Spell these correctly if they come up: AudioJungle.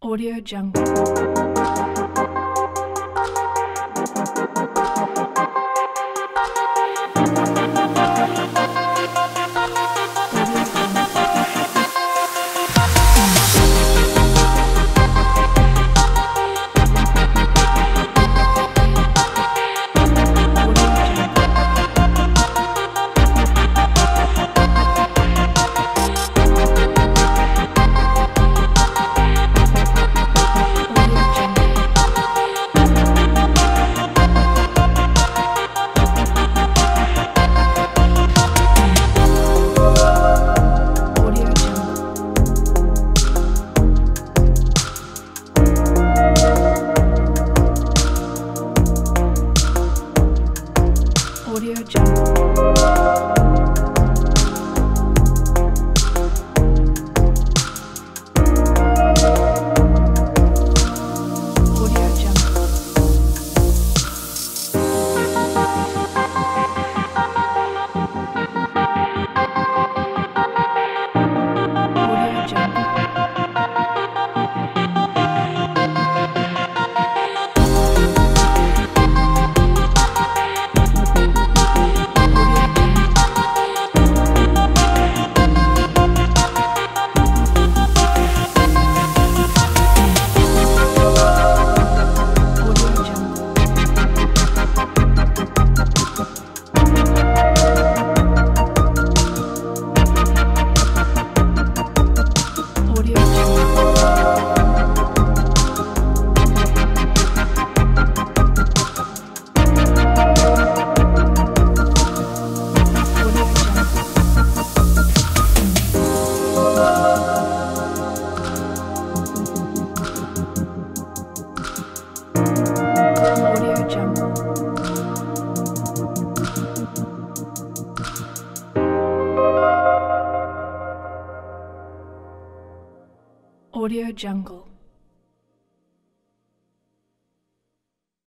AudioJungle.